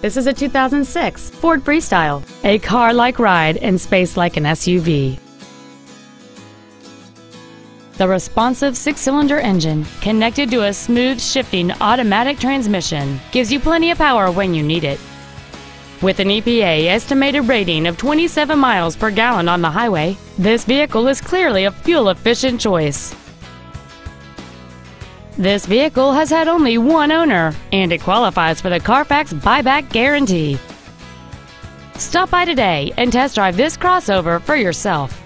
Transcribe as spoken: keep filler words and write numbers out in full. This is a two thousand six Ford Freestyle, a car-like ride in space like an S U V. The responsive six-cylinder engine, connected to a smooth shifting automatic transmission, gives you plenty of power when you need it. With an E P A estimated rating of twenty-seven miles per gallon on the highway, this vehicle is clearly a fuel-efficient choice. This vehicle has had only one owner, and it qualifies for the Carfax buyback guarantee. Stop by today and test drive this crossover for yourself.